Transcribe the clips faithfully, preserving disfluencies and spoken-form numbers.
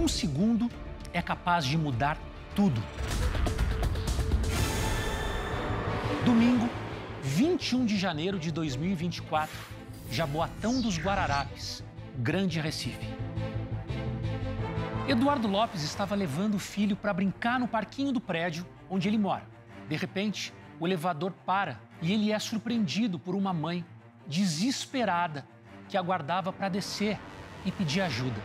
um segundo é capaz de mudar tudo. Domingo, vinte e um de janeiro de dois mil e vinte e quatro, Jaboatão dos Guararapes, Grande Recife. Eduardo Lopes estava levando o filho para brincar no parquinho do prédio onde ele mora. De repente, o elevador para e ele é surpreendido por uma mãe desesperada que aguardava para descer e pedir ajuda.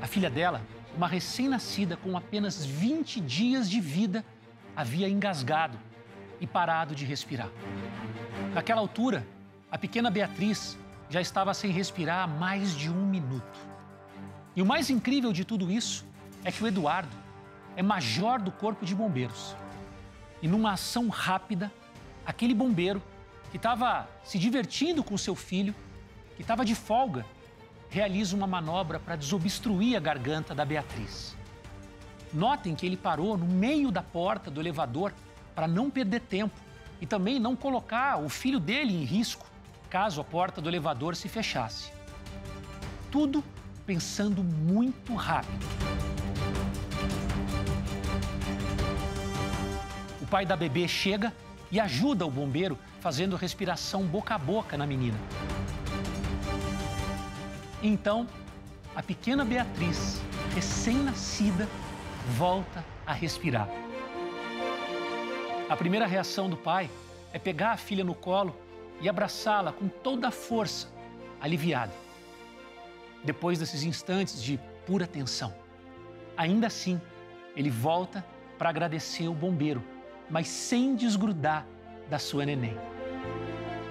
A filha dela, uma recém-nascida com apenas vinte dias de vida, havia engasgado e parado de respirar. Naquela altura, a pequena Beatriz já estava sem respirar há mais de um minuto. E o mais incrível de tudo isso é que o Eduardo é major do Corpo de Bombeiros. E numa ação rápida, aquele bombeiro que estava se divertindo com seu filho, que estava de folga, realiza uma manobra para desobstruir a garganta da Beatriz. Notem que ele parou no meio da porta do elevador para não perder tempo e também não colocar o filho dele em risco caso a porta do elevador se fechasse. Tudo pensando muito rápido. O pai da bebê chega e ajuda o bombeiro fazendo respiração boca a boca na menina. Então, a pequena Beatriz, recém-nascida, volta a respirar. A primeira reação do pai é pegar a filha no colo e abraçá-la com toda a força, aliviado. Depois desses instantes de pura tensão, ainda assim, ele volta para agradecer o bombeiro, mas sem desgrudar da sua neném.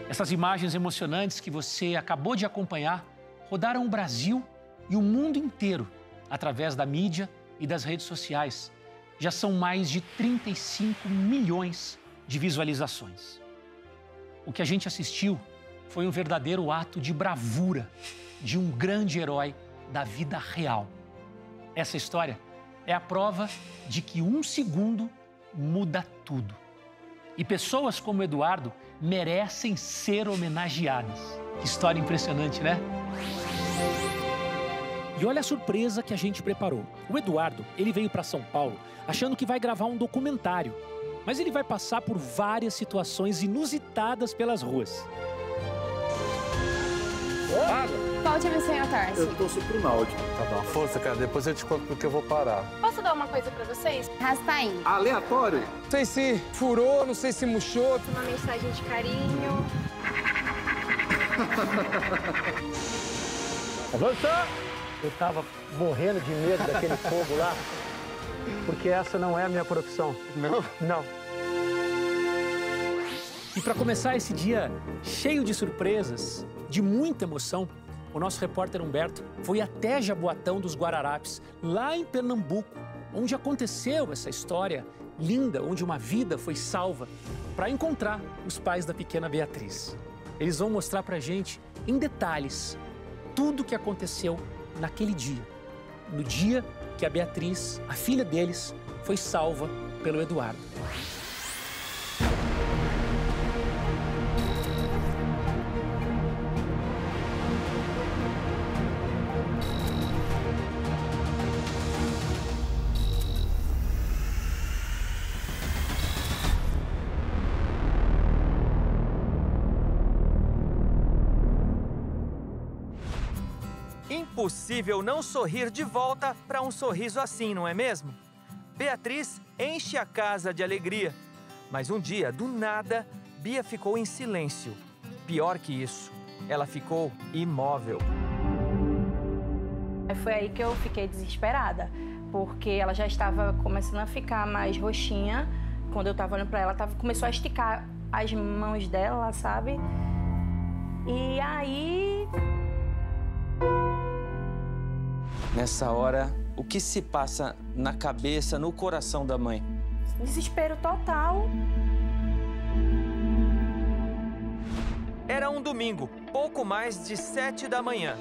Essas imagens emocionantes que você acabou de acompanhar rodaram o Brasil e o mundo inteiro através da mídia e das redes sociais. Já são mais de trinta e cinco milhões de visualizações. O que a gente assistiu foi um verdadeiro ato de bravura de um grande herói da vida real. Essa história é a prova de que um segundo muda tudo. E pessoas como Eduardo merecem ser homenageadas. Que história impressionante, né? E olha a surpresa que a gente preparou. O Eduardo, ele veio para São Paulo achando que vai gravar um documentário, mas ele vai passar por várias situações inusitadas pelas ruas. Oi. Pode me senhar, Tarso. Eu tô suprináutico. Tá bom, força, cara. Depois eu te conto porque eu vou parar. Posso dar uma coisa pra vocês? Rastaim. Aleatório? Não sei se furou, não sei se murchou. Uma mensagem de carinho. Avança! Eu tava morrendo de medo daquele fogo lá, porque essa não é a minha profissão. Não? Não. E para começar esse dia cheio de surpresas, de muita emoção, o nosso repórter Humberto foi até Jaboatão dos Guararapes, lá em Pernambuco, onde aconteceu essa história linda, onde uma vida foi salva, para encontrar os pais da pequena Beatriz. Eles vão mostrar pra gente, em detalhes, tudo o que aconteceu naquele dia. No dia que a Beatriz, a filha deles, foi salva pelo Eduardo. Impossível não sorrir de volta para um sorriso assim, não é mesmo? Beatriz enche a casa de alegria. Mas um dia, do nada, Bia ficou em silêncio. Pior que isso, ela ficou imóvel. Foi aí que eu fiquei desesperada, porque ela já estava começando a ficar mais roxinha. Quando eu estava olhando para ela, ela começou a esticar as mãos dela, sabe? E aí... Nessa hora, o que se passa na cabeça, no coração da mãe? Desespero total. Era um domingo, pouco mais de sete da manhã.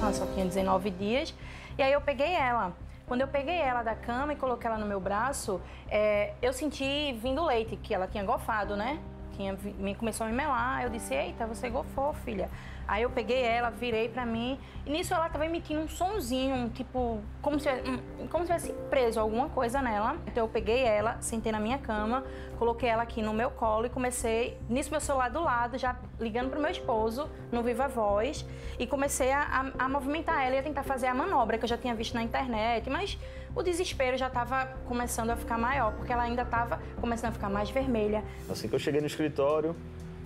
Ela só tinha dezenove dias, e aí eu peguei ela. Quando eu peguei ela da cama e coloquei ela no meu braço, é, eu senti vindo leite, que ela tinha golfado, né? Tinha, começou a me melar, eu disse, eita, você golfou, filha. Aí eu peguei ela, virei pra mim, e nisso ela tava emitindo um sonzinho, um tipo, como se um, como se tivesse preso alguma coisa nela. Então eu peguei ela, sentei na minha cama, coloquei ela aqui no meu colo e comecei, nisso meu celular do lado, já ligando pro meu esposo, no Viva Voz, e comecei a, a, a movimentar ela e a tentar fazer a manobra que eu já tinha visto na internet, mas o desespero já tava começando a ficar maior, porque ela ainda tava começando a ficar mais vermelha. Assim que eu cheguei no escritório,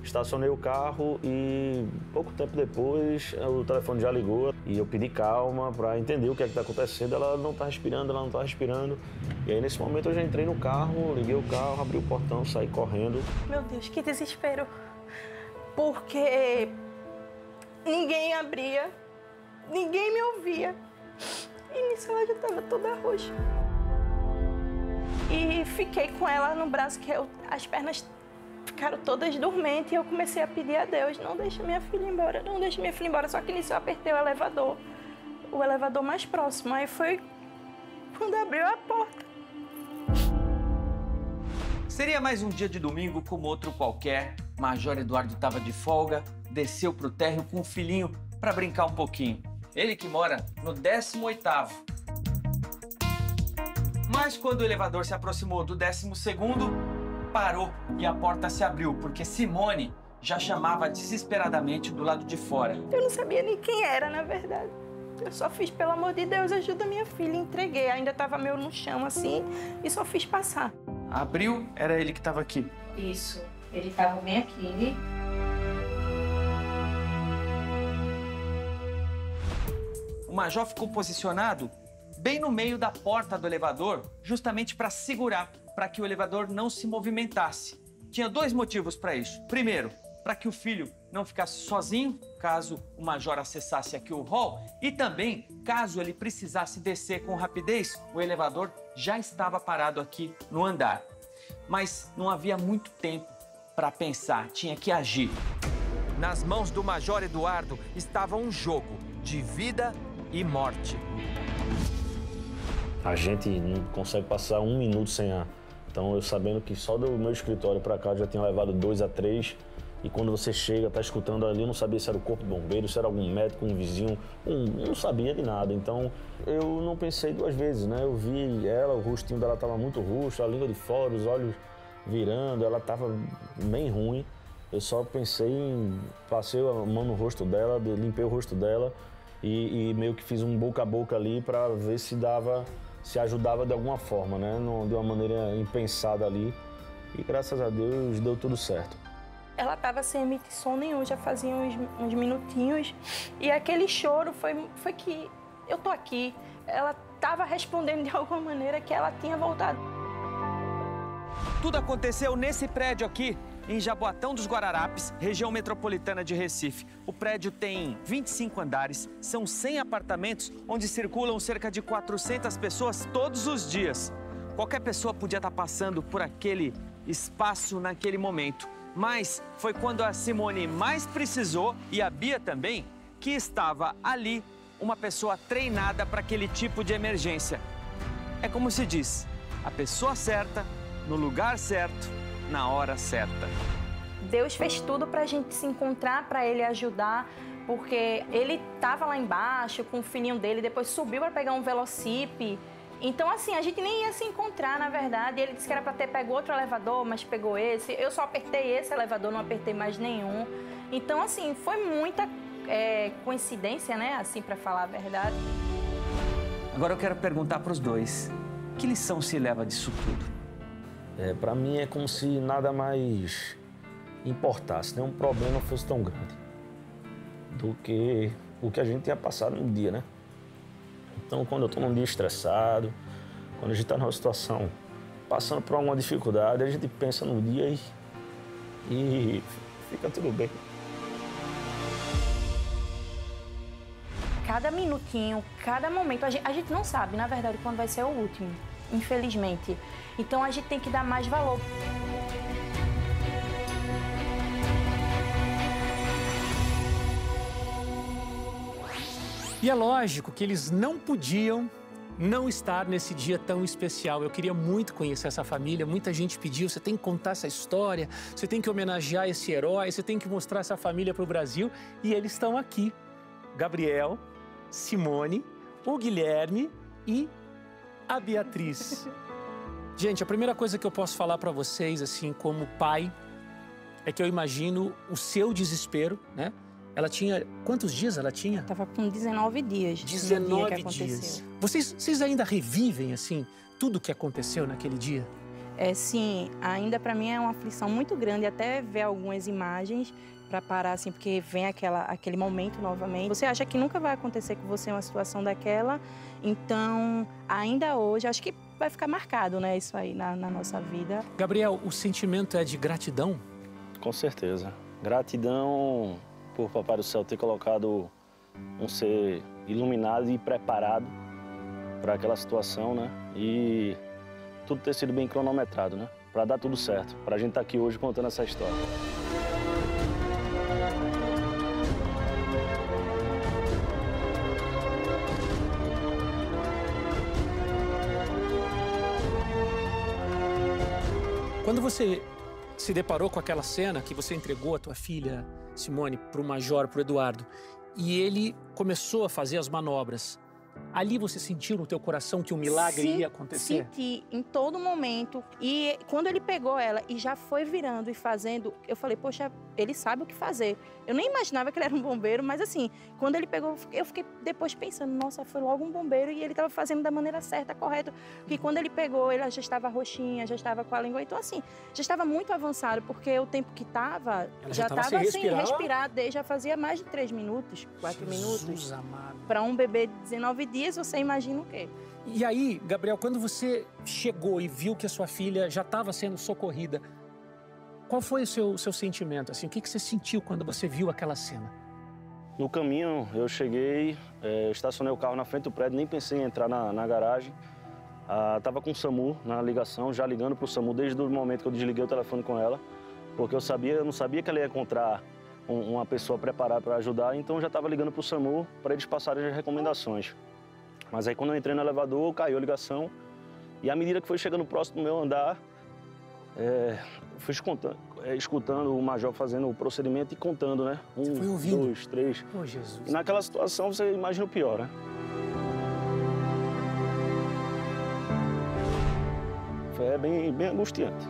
estacionei o carro e pouco tempo depois o telefone já ligou e eu pedi calma para entender o que é que está acontecendo. Ela não está respirando, ela não está respirando. E aí nesse momento eu já entrei no carro, liguei o carro, abri o portão, saí correndo. Meu Deus, que desespero! Porque ninguém abria, ninguém me ouvia. E nisso ela já estava toda roxa. E fiquei com ela no braço, que eu, as pernas ficaram todas dormentes e eu comecei a pedir a Deus, não deixa minha filha embora, não deixa minha filha embora. Só que nisso eu apertei o elevador, o elevador mais próximo. Aí foi quando abriu a porta. Seria mais um dia de domingo como outro qualquer. Major Eduardo estava de folga, desceu pro térreo com o filhinho para brincar um pouquinho. Ele que mora no décimo oitavo. Mas quando o elevador se aproximou do décimo segundo, parou e a porta se abriu, porque Simone já chamava desesperadamente do lado de fora. Eu não sabia nem quem era, na verdade. Eu só fiz, pelo amor de Deus, ajuda minha filha, entreguei. Ainda estava meio no chão, assim, e só fiz passar. Abriu, era ele que estava aqui. Isso, ele estava bem aqui. O major ficou posicionado bem no meio da porta do elevador, justamente para segurar, para que o elevador não se movimentasse. Tinha dois motivos para isso. Primeiro, para que o filho não ficasse sozinho, caso o major acessasse aqui o hall, e também, caso ele precisasse descer com rapidez, o elevador já estava parado aqui no andar. Mas não havia muito tempo para pensar, tinha que agir. Nas mãos do major Eduardo estava um jogo de vida e morte. A gente não consegue passar um minuto sem ar. Então, eu sabendo que só do meu escritório para cá eu já tinha levado dois a três. E quando você chega, tá escutando ali, eu não sabia se era o Corpo de Bombeiros, se era algum médico, um vizinho, um, não sabia de nada. Então, eu não pensei duas vezes, né? Eu vi ela, o rostinho dela estava muito roxo, a língua de fora, os olhos virando, ela estava bem ruim. Eu só pensei em... passei a mão no rosto dela, limpei o rosto dela e, e meio que fiz um boca a boca ali para ver se dava... se ajudava de alguma forma, né? De uma maneira impensada ali. E graças a Deus deu tudo certo. Ela estava sem emitir som nenhum, já fazia uns, uns minutinhos. E aquele choro foi, foi que eu tô aqui. Ela estava respondendo de alguma maneira que ela tinha voltado. Tudo aconteceu nesse prédio aqui, em Jaboatão dos Guararapes, região metropolitana de Recife. O prédio tem vinte e cinco andares, são cem apartamentos, onde circulam cerca de quatrocentas pessoas todos os dias. Qualquer pessoa podia estar passando por aquele espaço naquele momento. Mas foi quando a Simone mais precisou, e a Bia também, que estava ali uma pessoa treinada para aquele tipo de emergência. É como se diz, a pessoa certa, no lugar certo, na hora certa. Deus fez tudo pra gente se encontrar, pra ele ajudar, porque ele tava lá embaixo com o filhinho dele, depois subiu pra pegar um velocípe. Então, assim, a gente nem ia se encontrar, na verdade. Ele disse que era pra ter pego outro elevador, mas pegou esse. Eu só apertei esse elevador, não apertei mais nenhum. Então, assim, foi muita é, coincidência, né? Assim, pra falar a verdade. Agora eu quero perguntar pros dois, que lição se leva disso tudo? É, para mim é como se nada mais importasse, nenhum problema fosse tão grande do que o que a gente tinha passado no dia, né? Então, quando eu estou num dia estressado, quando a gente está numa situação passando por alguma dificuldade, a gente pensa no dia e, e fica tudo bem. Cada minutinho, cada momento, a gente, a gente não sabe, na verdade, quando vai ser o último. Infelizmente. Então a gente tem que dar mais valor. E é lógico que eles não podiam não estar nesse dia tão especial. Eu queria muito conhecer essa família, muita gente pediu, você tem que contar essa história, você tem que homenagear esse herói, você tem que mostrar essa família para o Brasil. E eles estão aqui, Gabriel, Simone, o Guilherme e a Beatriz. Gente, a primeira coisa que eu posso falar para vocês, assim, como pai, é que eu imagino o seu desespero, né? Ela tinha... Quantos dias ela tinha? Eu tava com dezenove dias. dezenove dia dias. Vocês, vocês ainda revivem, assim, tudo o que aconteceu naquele dia? É, sim. Ainda para mim é uma aflição muito grande até ver algumas imagens para parar, assim, porque vem aquela, aquele momento novamente. Você acha que nunca vai acontecer com você uma situação daquela. Então, ainda hoje, acho que vai ficar marcado, né, isso aí na, na nossa vida. Gabriel, o sentimento é de gratidão? Com certeza. Gratidão... por Papai do Céu ter colocado um ser iluminado e preparado para aquela situação, né? E tudo ter sido bem cronometrado, né? Para dar tudo certo, para a gente estar aqui hoje contando essa história. Quando você se deparou com aquela cena que você entregou a tua filha, Simone, para o Major, para o Eduardo, e ele começou a fazer as manobras, ali você sentiu no teu coração que um milagre Sim, ia acontecer? Senti, em todo momento. E quando ele pegou ela e já foi virando e fazendo, eu falei, poxa, ele sabe o que fazer. Eu nem imaginava que ele era um bombeiro, mas assim, quando ele pegou, eu fiquei depois pensando, nossa, foi logo um bombeiro e ele estava fazendo da maneira certa, correta. Porque quando ele pegou, ela já estava roxinha, já estava com a língua, então assim, já estava muito avançado, porque o tempo que estava, já estava sem respirar, respirar desde, já fazia mais de três minutos, quatro Jesus minutos. Amado. Para um bebê de dezenove dias, você imagina o quê? E aí, Gabriel, quando você chegou e viu que a sua filha já estava sendo socorrida, qual foi o seu, seu sentimento? Assim, o que, que você sentiu quando você viu aquela cena? No caminho, eu cheguei, é, eu estacionei o carro na frente do prédio, nem pensei em entrar na, na garagem. Ah, tava com o SAMU na ligação, já ligando pro SAMU desde o momento que eu desliguei o telefone com ela, porque eu sabia, eu não sabia que ela ia encontrar um, uma pessoa preparada para ajudar, então eu já tava ligando pro SAMU para eles passarem as recomendações. Mas aí quando eu entrei no elevador, caiu a ligação e à medida que foi chegando próximo do meu andar, É, fui escutando, escutando o Major fazendo o procedimento e contando, né? Um, você foi ouvindo? Dois, três. Oh, Jesus. E naquela situação você imagina o pior, né? É bem, bem angustiante.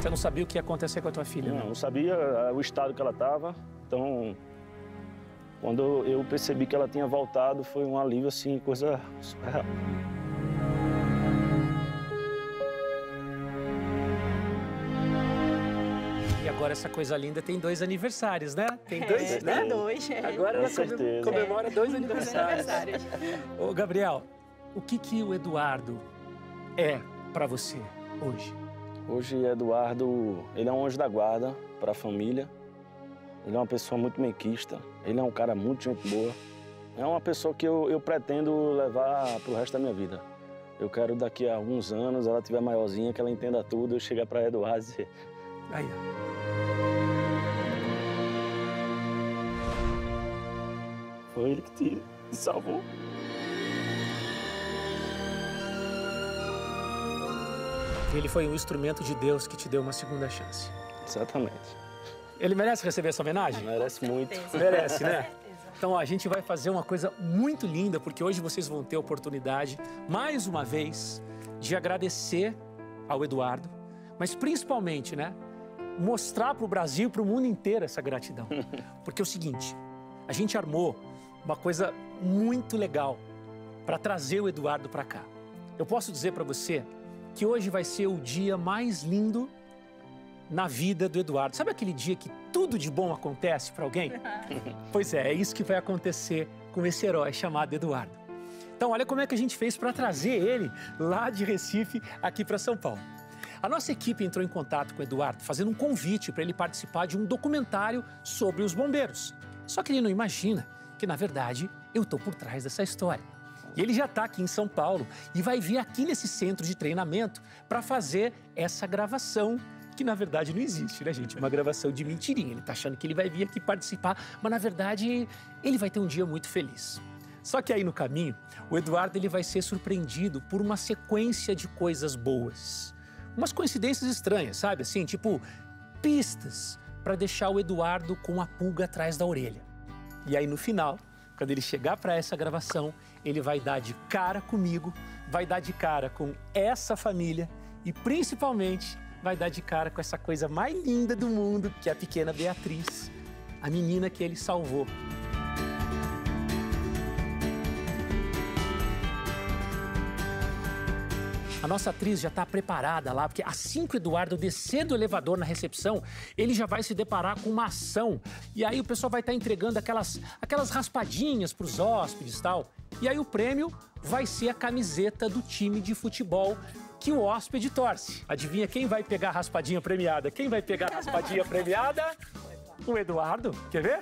Você não sabia o que ia acontecer com a tua filha, não, né? Não sabia o estado que ela estava. Então, quando eu percebi que ela tinha voltado, foi um alívio, assim, coisa surreal. Agora essa coisa linda tem dois aniversários, né? Tem dois, é, né? Tem dois. É. Agora ela comemora é. dois aniversários. aniversários. Ô, Gabriel, o que que o Eduardo é para você hoje? Hoje, Eduardo, ele é um anjo da guarda para a família. Ele é uma pessoa muito mequista. Ele é um cara muito gente boa. É uma pessoa que eu, eu pretendo levar pro resto da minha vida. Eu quero daqui a alguns anos, ela tiver maiorzinha, que ela entenda tudo, eu chegar para Eduardo e dizer... Aí, foi ele que te salvou. Ele foi um instrumento de Deus que te deu uma segunda chance. Exatamente. Ele merece receber essa homenagem? Merece muito. Merece, né? Então, ó, a gente vai fazer uma coisa muito linda, porque hoje vocês vão ter a oportunidade, mais uma vez, de agradecer ao Eduardo, mas principalmente, né, mostrar para o Brasil, para o mundo inteiro essa gratidão. Porque é o seguinte, a gente armou uma coisa muito legal para trazer o Eduardo para cá. Eu posso dizer para você que hoje vai ser o dia mais lindo na vida do Eduardo. Sabe aquele dia que tudo de bom acontece para alguém? Pois é, é isso que vai acontecer com esse herói chamado Eduardo. Então, olha como é que a gente fez para trazer ele lá de Recife aqui para São Paulo. A nossa equipe entrou em contato com o Eduardo, fazendo um convite para ele participar de um documentário sobre os bombeiros. Só que ele não imagina que, na verdade, eu estou por trás dessa história. E ele já está aqui em São Paulo e vai vir aqui nesse centro de treinamento para fazer essa gravação que na verdade não existe, né, gente? Uma gravação de mentirinha. Ele tá achando que ele vai vir aqui participar, mas na verdade ele vai ter um dia muito feliz. Só que aí no caminho, o Eduardo ele vai ser surpreendido por uma sequência de coisas boas. Umas coincidências estranhas, sabe? Assim, tipo, pistas para deixar o Eduardo com a pulga atrás da orelha. E aí no final, quando ele chegar para essa gravação, ele vai dar de cara comigo, vai dar de cara com essa família e principalmente vai dar de cara com essa coisa mais linda do mundo, que é a pequena Beatriz, a menina que ele salvou. A nossa atriz já está preparada lá, porque assim que o Eduardo descer do elevador na recepção, ele já vai se deparar com uma ação. E aí o pessoal vai estar tá entregando aquelas, aquelas raspadinhas para os hóspedes e tal. E aí o prêmio vai ser a camiseta do time de futebol que o hóspede torce. Adivinha quem vai pegar a raspadinha premiada? Quem vai pegar a raspadinha premiada? O Eduardo. Quer ver?